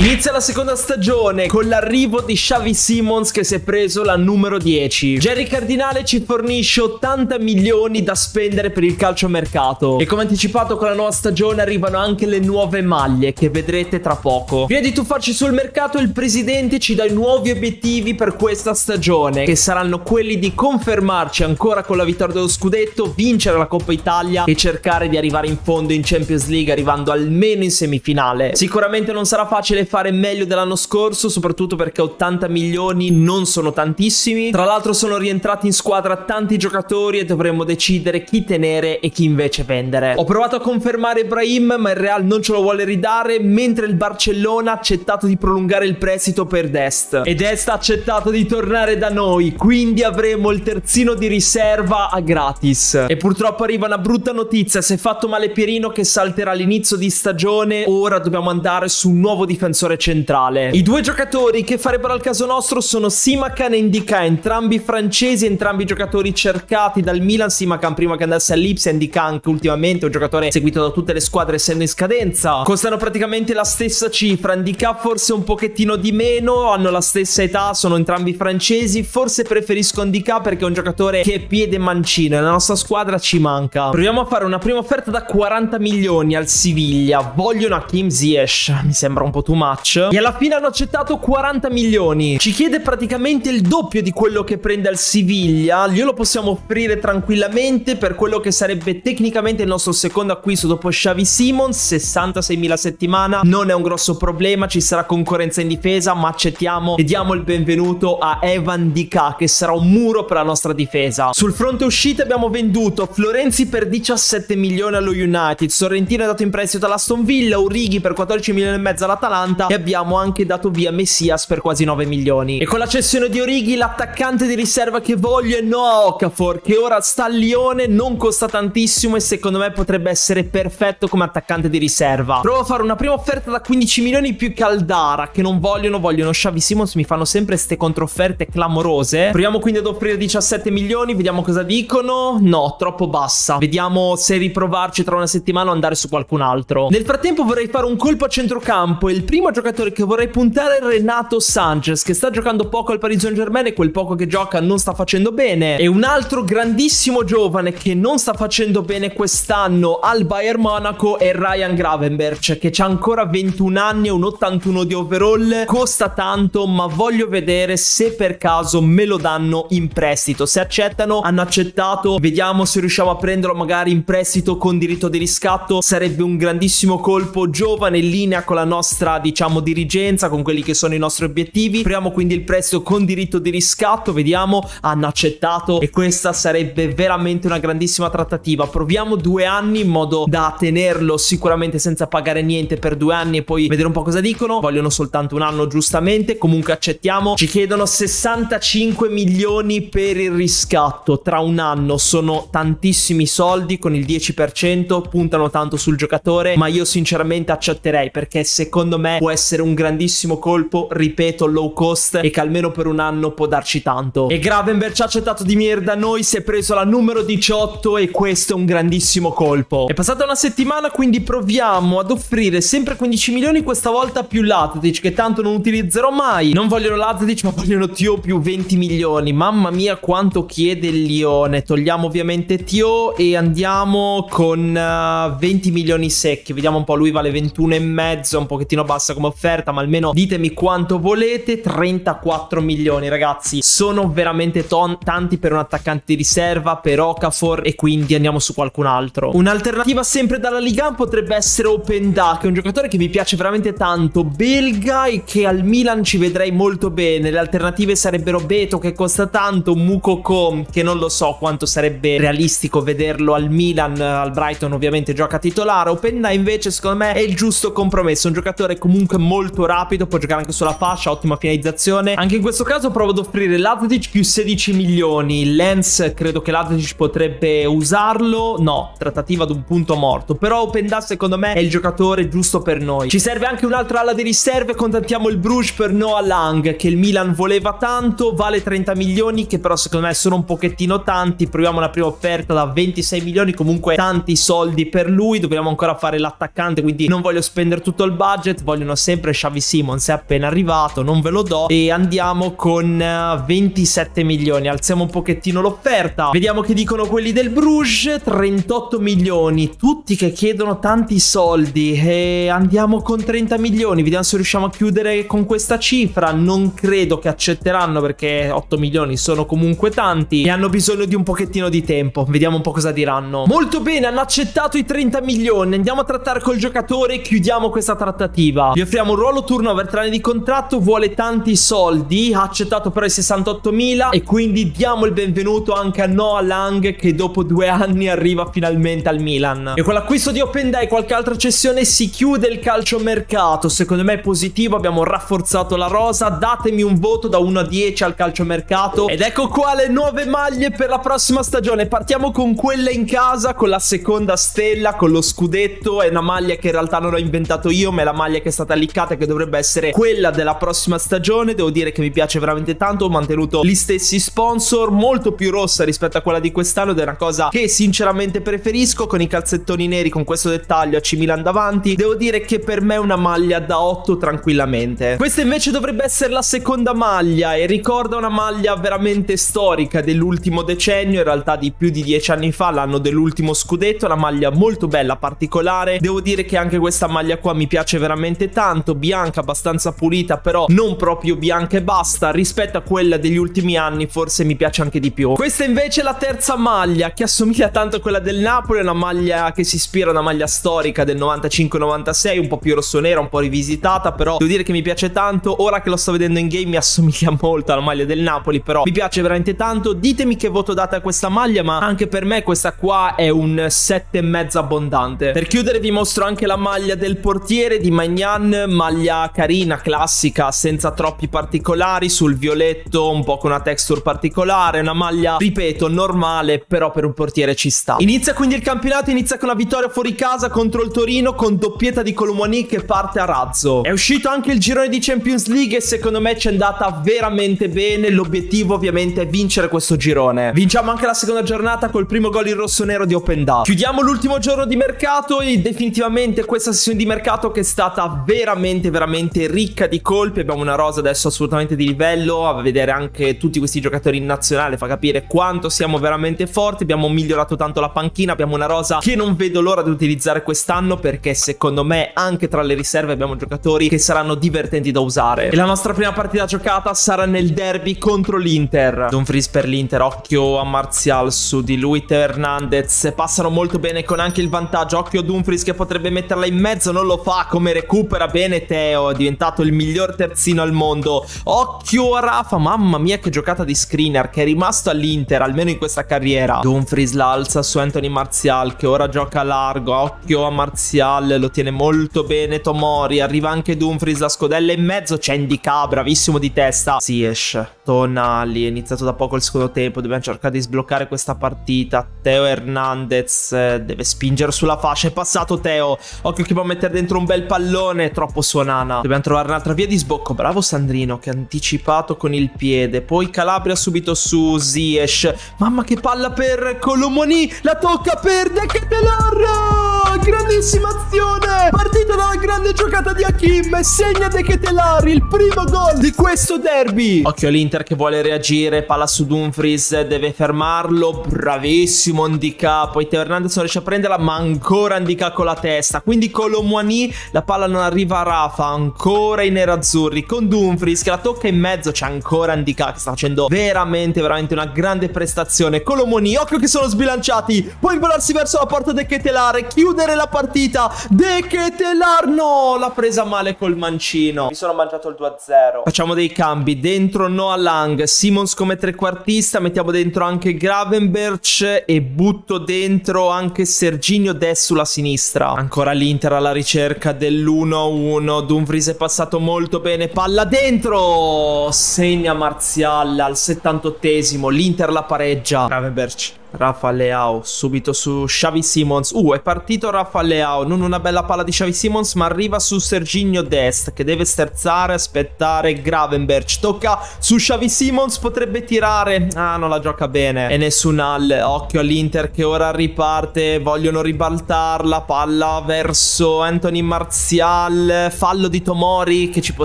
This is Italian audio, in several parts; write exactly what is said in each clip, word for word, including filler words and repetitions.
Inizia la seconda stagione con l'arrivo di Xavi Simons, che si è preso la numero dieci. Jerry Cardinale ci fornisce ottanta milioni da spendere per il calciomercato e, come anticipato, con la nuova stagione arrivano anche le nuove maglie che vedrete tra poco. Prima di tuffarci sul mercato, il presidente ci dà i nuovi obiettivi per questa stagione, che saranno quelli di confermarci ancora con la vittoria dello Scudetto, vincere la Coppa Italia e cercare di arrivare in fondo in Champions League, arrivando almeno in semifinale. Sicuramente non sarà facile fare meglio dell'anno scorso, soprattutto perché ottanta milioni non sono tantissimi. Tra l'altro sono rientrati in squadra tanti giocatori e dovremmo decidere chi tenere e chi invece vendere. Ho provato a confermare Ibrahim, ma il Real non ce lo vuole ridare, mentre il Barcellona ha accettato di prolungare il prestito per Dest, e Dest ha accettato di tornare da noi, quindi avremo il terzino di riserva a gratis. E purtroppo arriva una brutta notizia: si è fatto male Pierino, che salterà all'inizio di stagione. Ora dobbiamo andare su un nuovo difensore centrale. I due giocatori che farebbero al caso nostro sono Simakan e Ndicka, entrambi francesi, entrambi giocatori cercati dal Milan. Simakan prima che andasse all'Ipsia, Ndicka anche ultimamente, un giocatore seguito da tutte le squadre essendo in scadenza. Costano praticamente la stessa cifra, Ndicka forse un pochettino di meno, hanno la stessa età, sono entrambi francesi. Forse preferisco Ndicka perché è un giocatore che è piede mancino e la nostra squadra ci manca. Proviamo a fare una prima offerta da quaranta milioni al Siviglia. Vogliono Hakim Ziyech, mi sembra un po' too much. E alla fine hanno accettato quaranta milioni. Ci chiede praticamente il doppio di quello che prende al Siviglia. Glielo possiamo offrire tranquillamente per quello che sarebbe tecnicamente il nostro secondo acquisto dopo Xavi Simons. sessantaseimila a settimana, non è un grosso problema. Ci sarà concorrenza in difesa, ma accettiamo e diamo il benvenuto a Evan Ndicka, che sarà un muro per la nostra difesa. Sul fronte uscite abbiamo venduto Florenzi per diciassette milioni allo United, Sorrentino è dato in prestito all'Aston Villa, Aurighi per quattordici milioni e mezzo all'Atalanta, e abbiamo anche dato via Messias per quasi nove milioni. E con la cessione di Origi, l'attaccante di riserva che voglio è Noah Okafor, che ora sta al Lione, non costa tantissimo e secondo me potrebbe essere perfetto come attaccante di riserva. Provo a fare una prima offerta da quindici milioni più Caldara, che non vogliono, vogliono Xavi Simons, mi fanno sempre ste controfferte clamorose. Proviamo quindi ad offrire diciassette milioni, vediamo cosa dicono. No, troppo bassa. Vediamo se riprovarci tra una settimana o andare su qualcun altro. Nel frattempo vorrei fare un colpo a centrocampo e il primo giocatore che vorrei puntare è Renato Sanches, che sta giocando poco al Paris Saint Germain e quel poco che gioca non sta facendo bene. E un altro grandissimo giovane che non sta facendo bene quest'anno al Bayern Monaco è Ryan Gravenberch, che c'ha ancora ventuno anni e un ottantuno di overall. Costa tanto, ma voglio vedere se per caso me lo danno in prestito. Se accettano, hanno accettato, vediamo se riusciamo a prenderlo magari in prestito con diritto di riscatto. Sarebbe un grandissimo colpo, giovane, in linea con la nostra diciamo dirigenza, con quelli che sono i nostri obiettivi. Proviamo quindi il prestito con diritto di riscatto, vediamo, hanno accettato e questa sarebbe veramente una grandissima trattativa. Proviamo due anni in modo da tenerlo sicuramente senza pagare niente per due anni e poi vedere un po' cosa dicono. Vogliono soltanto un anno, giustamente, comunque accettiamo. Ci chiedono sessantacinque milioni per il riscatto tra un anno, sono tantissimi soldi, con il dieci per cento puntano tanto sul giocatore, ma io sinceramente accetterei perché secondo me può essere un grandissimo colpo, ripeto, low cost e che almeno per un anno può darci tanto. E Gravenberch ha accettato di venire da noi, si è preso la numero diciotto e questo è un grandissimo colpo. È passata una settimana, quindi proviamo ad offrire sempre quindici milioni, questa volta più Latic, che tanto non utilizzerò mai. Non vogliono Latic, ma vogliono Theo più venti milioni. Mamma mia quanto chiede il Lione. Togliamo ovviamente Theo e andiamo con uh, venti milioni secchi. Vediamo un po', lui vale ventuno e mezzo, un pochettino bassa come offerta, ma almeno ditemi quanto volete. trentaquattro milioni, ragazzi, sono veramente tanti per un attaccante di riserva, per Okafor, e quindi andiamo su qualcun altro. Un'alternativa sempre dalla Liga potrebbe essere Openda, che è un giocatore che mi piace veramente tanto, belga, e che al Milan ci vedrei molto bene. Le alternative sarebbero Beto, che costa tanto, Mukoko, che non lo so quanto sarebbe realistico vederlo al Milan, al Brighton ovviamente gioca titolare. Openda invece secondo me è il giusto compromesso, un giocatore comunque molto rapido, può giocare anche sulla fascia, ottima finalizzazione. Anche in questo caso provo ad offrire Latic più sedici milioni. Lens, credo che Latic potrebbe usarlo. No, trattativa ad un punto morto, però Openda secondo me è il giocatore giusto per noi. Ci serve anche un'altra ala di riserve, contattiamo il Bruges per Noah Lang, che il Milan voleva tanto, vale trenta milioni, che però secondo me sono un pochettino tanti. Proviamo una prima offerta da ventisei milioni, comunque tanti soldi per lui. Dobbiamo ancora fare l'attaccante, quindi non voglio spendere tutto il budget, voglio interno, sempre Xavi Simons, è appena arrivato, non ve lo do, e andiamo con ventisette milioni. Alziamo un pochettino l'offerta, vediamo che dicono quelli del Bruges. Trentotto milioni, tutti che chiedono tanti soldi, e andiamo con trenta milioni, vediamo se riusciamo a chiudere con questa cifra. Non credo che accetteranno, perché otto milioni sono comunque tanti e hanno bisogno di un pochettino di tempo. Vediamo un po' cosa diranno. Molto bene, hanno accettato i trenta milioni. Andiamo a trattare col giocatore e chiudiamo questa trattativa. Gli offriamo un ruolo, turnover, tre anni di contratto, vuole tanti soldi, ha accettato però i sessantottomila, e quindi diamo il benvenuto anche a Noah Lang, che dopo due anni arriva finalmente al Milan. E con l'acquisto di Openda e qualche altra cessione si chiude il calciomercato. Secondo me è positivo, abbiamo rafforzato la rosa. Datemi un voto da uno a dieci al calciomercato, ed ecco qua le nuove maglie per la prossima stagione. Partiamo con quella in casa, con la seconda stella, con lo scudetto. È una maglia che in realtà non ho inventato io, ma è la maglia che è stata liccata e che dovrebbe essere quella della prossima stagione. Devo dire che mi piace veramente tanto, ho mantenuto gli stessi sponsor, molto più rossa rispetto a quella di quest'anno, ed è una cosa che sinceramente preferisco, con i calzettoni neri, con questo dettaglio A C Milan davanti. Devo dire che per me è una maglia da otto tranquillamente. Questa invece dovrebbe essere la seconda maglia, e ricorda una maglia veramente storica dell'ultimo decennio, in realtà di più di dieci anni fa, l'anno dell'ultimo scudetto. Una maglia molto bella, particolare. Devo dire che anche questa maglia qua mi piace veramente tanto, bianca, abbastanza pulita, però non proprio bianca e basta. Rispetto a quella degli ultimi anni forse mi piace anche di più. Questa invece è la terza maglia, che assomiglia tanto a quella del Napoli. È una maglia che si ispira a una maglia storica del novantacinque novantasei, un po' più rossonera, un po' rivisitata, però devo dire che mi piace tanto. Ora che lo sto vedendo in game mi assomiglia molto alla maglia del Napoli, però mi piace veramente tanto. Ditemi che voto date a questa maglia, ma anche per me questa qua è un sette e mezzo abbondante. Per chiudere vi mostro anche la maglia del portiere di Maignan, maglia carina, classica, senza troppi particolari, sul violetto, un po' con una texture particolare. Una maglia, ripeto, normale, però per un portiere ci sta. Inizia quindi il campionato, inizia con la vittoria fuori casa contro il Torino, con doppietta di Kolo Muani che parte a razzo. È uscito anche il girone di Champions League e secondo me ci è andata veramente bene. L'obiettivo ovviamente è vincere questo girone. Vinciamo anche la seconda giornata col primo gol in rosso-nero di Openda. Chiudiamo l'ultimo giorno di mercato e definitivamente questa sessione di mercato che è stata veramente veramente ricca di colpi. Abbiamo una rosa adesso assolutamente di livello, a vedere anche tutti questi giocatori in nazionale fa capire quanto siamo veramente forti. Abbiamo migliorato tanto la panchina, abbiamo una rosa che non vedo l'ora di utilizzare quest'anno, perché secondo me anche tra le riserve abbiamo giocatori che saranno divertenti da usare. E la nostra prima partita giocata sarà nel derby contro l'Inter. Dumfries per l'Inter, occhio a Martial, su di lui Theo Hernandez. Passano molto bene con anche il vantaggio. Occhio a Dumfries che potrebbe metterla in mezzo, non lo fa. Come recupera bene Theo, è diventato il miglior terzino al mondo. Occhio a Rafa, mamma mia che giocata di screener, che è rimasto all'Inter almeno in questa carriera. Dumfries l'alza su Anthony Martial, che ora gioca largo. Occhio a Martial, lo tiene molto bene Tomori, arriva anche Dumfries, la scodella in mezzo, c'è Ndicka, bravissimo di testa. Ziyech, Tonali, è iniziato da poco il secondo tempo, dobbiamo cercare di sbloccare questa partita. Theo Hernandez deve spingere sulla fascia, è passato Theo, occhio che può mettere dentro un bel pallone, troppo suonana. Dobbiamo trovare un'altra via di sbocco, bravo Sandrino che ha anticipato con il piede. Poi Calabria subito su Ziyech, mamma che palla per Kolo Muani, la tocca per De Ketelaere, grandissima azione, partita da una grande giocata di Hakim, segna De Ketelaere, il primo gol di questo derby. Occhio all'Inter che vuole reagire, palla su Dumfries, deve fermarlo, bravissimo Ndicka, poi Theo Hernandez non riesce a prenderla, ma ancora Ndicka con la testa, quindi Kolo Muani, la palla non arriva a Rafa, ancora i nerazzurri con Dumfries che la tocca in mezzo, c'è ancora Ndicka che sta facendo veramente veramente una grande prestazione. Kolo Muani, occhio che sono sbilanciati, può involarsi verso la porta De Ketelaere, chiudere la partita. De Ketelaere, no, l'ha presa male col mancino, mi sono mangiato il due a zero. Facciamo dei cambi, dentro Noah Lang, Simons come trequartista, mettiamo dentro anche Gravenberch e butto dentro anche Serginho Dest sulla sinistra. Ancora l'Inter alla ricerca dell'uno a uno. Dumfries è passato molto bene, palla dentro, segna Martial al settantottesimo, l'Inter la pareggia. Gravenberch Rafael Leao subito su Xavi Simons. Uh, è partito Rafael Leao. Non una bella palla di Xavi Simons, ma arriva su Serginho Dest, che deve sterzare, aspettare Gravenberch. Tocca su Xavi Simons, potrebbe tirare. Ah, non la gioca bene. E nessuna. Occhio all'Inter che ora riparte. Vogliono ribaltarla. Palla verso Anthony Martial. Fallo di Tomori, che ci può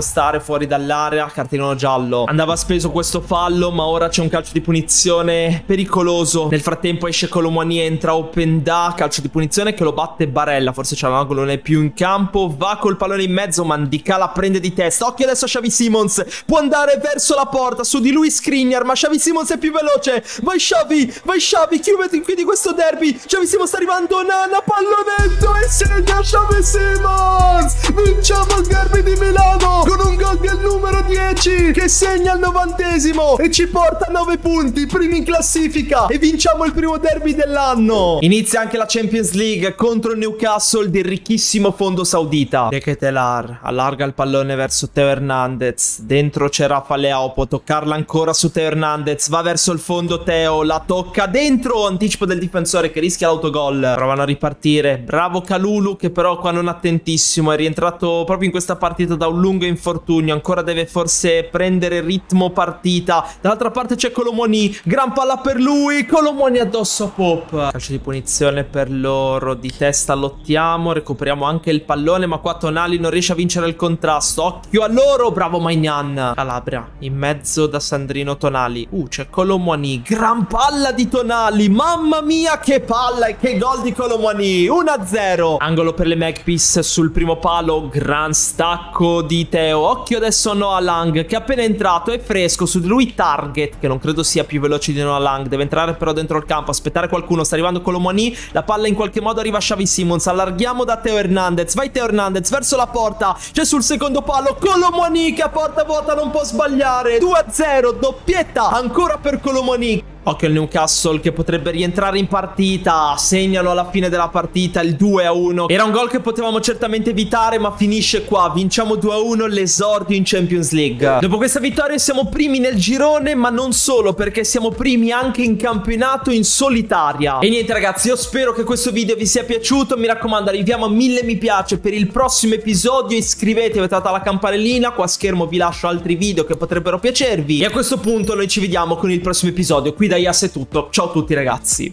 stare fuori dall'area. Cartellino giallo. Andava speso questo fallo, ma ora c'è un calcio di punizione pericoloso. Nel frattempo tempo esce Kolo Muani, entra Openda, calcio di punizione che lo batte Barella, forse c'è l'angolo, non è più in campo, va col pallone in mezzo, ma Ndicka la prende di testa. Occhio adesso a Xavi Simons, può andare verso la porta, su di lui Skriniar, ma Xavi Simons è più veloce. Vai Xavi, vai Xavi, chiuditi qui di questo derby. Xavi Simons sta arrivando, Nana, pallonetto e segna Xavi Simons, vinciamo il derby di Milano con un gol del numero dieci che segna al novantesimo e ci porta a nove punti, primi in classifica, e vinciamo il primo derby dell'anno. Inizia anche la Champions League contro il Newcastle del ricchissimo fondo saudita. De Ketelaere allarga il pallone verso Theo Hernandez, dentro c'è Rafael Leao, può toccarla ancora su Theo Hernandez, va verso il fondo Theo, la tocca dentro, anticipo del difensore che rischia l'autogol. Provano a ripartire, bravo Kalulu che però qua non attentissimo, è rientrato proprio in questa partita da un lungo infortunio, ancora deve forse prendere ritmo partita. Dall'altra parte c'è Kolo Muani, gran palla per lui, Kolo Muani addosso a Pop. Calcio di punizione per loro, di testa lottiamo, recuperiamo anche il pallone, ma qua Tonali non riesce a vincere il contrasto. Occhio a loro, bravo Maignan. Calabria in mezzo da Sandrino Tonali. Uh, c'è Kolo Muani, gran palla di Tonali, mamma mia che palla e che gol di Kolo Muani, uno a zero. Angolo per le Magpies sul primo palo, gran stacco di Theo. Occhio adesso a Noah Lang, che è appena entrato, è fresco, su di lui Target, che non credo sia più veloce di Noah Lang, deve entrare però dentro il campo, aspettare qualcuno, sta arrivando Kolo Muani, la palla in qualche modo arriva a Xavi Simons, allarghiamo da Theo Hernandez, vai Theo Hernandez verso la porta, c'è sul secondo palo Kolo Muani che a porta vuota non può sbagliare, due a zero, doppietta ancora per Kolo Muani. Occhio al Newcastle che potrebbe rientrare in partita, segnalo alla fine della partita il due a uno, era un gol che potevamo certamente evitare, ma finisce qua, vinciamo due a uno l'esordio in Champions League. Dopo questa vittoria siamo primi nel girone, ma non solo, perché siamo primi anche in campionato in solitaria. E niente ragazzi, io spero che questo video vi sia piaciuto, mi raccomando arriviamo a mille mi piace per il prossimo episodio, iscrivetevi, attivate la campanellina, qua a schermo vi lascio altri video che potrebbero piacervi e a questo punto noi ci vediamo con il prossimo episodio qui da Yes è tutto, ciao a tutti ragazzi.